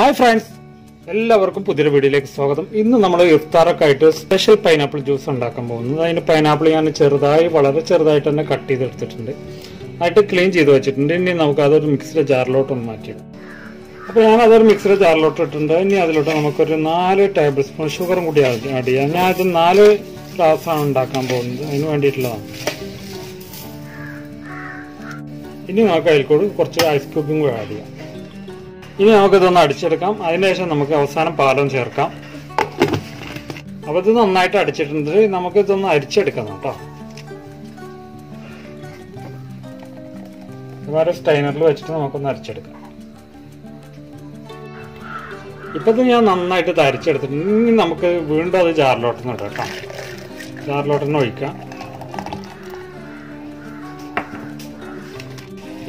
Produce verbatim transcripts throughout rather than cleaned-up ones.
Hi friends, എല്ലാവർക്കും പുതിയൊരു വീഡിയോയിലേക്ക് സ്വാഗതം. ഇന്ന് നമ്മൾ ഇഫ്താറൊക്കെ ആയിട്ട് സ്പെഷ്യൽ പൈനാപ്പിൾ ജ്യൂസ് ഉണ്ടാക്കാൻ പോകുന്നത്. അതിന് പൈനാപ്പിൾ ഞാൻ ചെറുതായി വളരെ ചെറുതായിട്ട് തന്നെ കട്ട് ചെയ്തെടുത്തിട്ടുണ്ട്. ആയിട്ട് ക്ലീൻ ചെയ്ത് വെച്ചിട്ടുണ്ട്. ഇനി നമുക്ക് അതൊരു മിക്സിയുടെ ജാറിലോട്ട് ഒന്ന് മാറ്റിയിടാം. അപ്പോൾ ഞാൻ അതൊരു മിക്സിയുടെ ജാറിലോട്ട് ഇട്ടിട്ടുണ്ട്. ഇനി അതിലോട്ട് നമുക്കൊരു നാല് ടേബിൾ സ്പൂൺ ഷുഗറും കൂടി ആഡ് ചെയ്യാം. ഞാൻ അത് നാല് ഗ്ലാസ്സാണ് ഉണ്ടാക്കാൻ പോകുന്നത്. അതിന് വേണ്ടിയിട്ടുള്ളതാണ്. ഇനി നമുക്ക് അതിൽ കൂടി കുറച്ച് ഐസ് ക്യൂബും കൂടി ആഡ് ചെയ്യാം. ഇനി നമുക്കിതൊന്ന് അടിച്ചെടുക്കാം. അതിനുശേഷം നമുക്ക് അവസാനം പാലും ചേർക്കാം. അപ്പോൾ ഇത് നന്നായിട്ട് അടിച്ചിട്ടുണ്ട്. നമുക്കിതൊന്ന് അരിച്ചെടുക്കാം കേട്ടോ. വേറെ സ്റ്റൈനറിൽ വെച്ചിട്ട് നമുക്കൊന്ന് അരിച്ചെടുക്കാം. ഇപ്പം ഇത് ഞാൻ നന്നായിട്ട് ഇത് അരിച്ചെടുത്തിട്ടുണ്ട്. ഇനി നമുക്ക് വീണ്ടും അത് ജാറിലോട്ട് നിന്ന് ഇടാം കേട്ടോ. ജാറിലോട്ട് നിന്ന് ഒഴിക്കാം.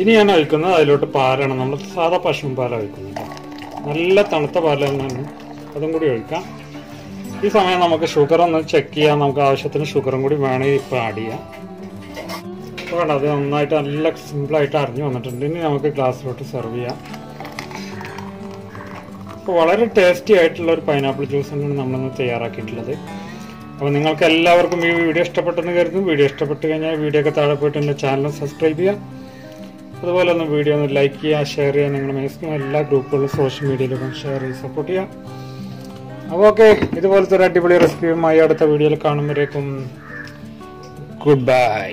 ഇനി ഞാൻ ഒഴിക്കുന്നത് അതിലോട്ട് പാലാണ്. നമ്മൾ സാധാ പശുവും പാലാണ് ഒഴിക്കുന്നത്. നല്ല തണുത്ത പാലാണ്. അതും കൂടി ഒഴിക്കാം. ഈ സമയം നമുക്ക് ഷുഗർ ഒന്ന് ചെക്ക് ചെയ്യാം. നമുക്ക് ആവശ്യത്തിന് ഷുഗറും കൂടി വേണമെങ്കിൽ ഇപ്പോൾ ആഡ് ചെയ്യാം. അപ്പോൾ വേണ്ട, അത് നന്നായിട്ട് നല്ല സിമ്പിളായിട്ട് അരിഞ്ഞു വന്നിട്ടുണ്ട്. ഇനി നമുക്ക് ഗ്ലാസ്സിലോട്ട് സെർവ് ചെയ്യാം. അപ്പോൾ വളരെ ടേസ്റ്റി ആയിട്ടുള്ള ഒരു പൈനാപ്പിൾ ജ്യൂസാണ് നമ്മളിന്ന് തയ്യാറാക്കിയിട്ടുള്ളത്. അപ്പോൾ നിങ്ങൾക്ക് എല്ലാവർക്കും ഈ വീഡിയോ ഇഷ്ടപ്പെട്ടെന്ന് കരുതും. വീഡിയോ ഇഷ്ടപ്പെട്ട് കഴിഞ്ഞാൽ വീഡിയോ ഒക്കെ താഴെ പോയിട്ട് എൻ്റെ ചാനൽ സബ്സ്ക്രൈബ് ചെയ്യുക. അതുപോലെ ഒന്ന് വീഡിയോ ഒന്ന് ലൈക്ക് ചെയ്യുക, ഷെയർ ചെയ്യുക. നിങ്ങൾ മാക്സിമം എല്ലാ ഗ്രൂപ്പുകളിലും സോഷ്യൽ മീഡിയയിലും ഷെയർ ചെയ്ത് സപ്പോർട്ട് ചെയ്യുക. അപ്പോൾ ഓക്കെ, ഇതുപോലത്തെ ഒരു അടിപൊളി റെസിപ്പിയുമായി അടുത്ത വീഡിയോയിൽ കാണുമ്പോഴേക്കും ഗുഡ് ബൈ.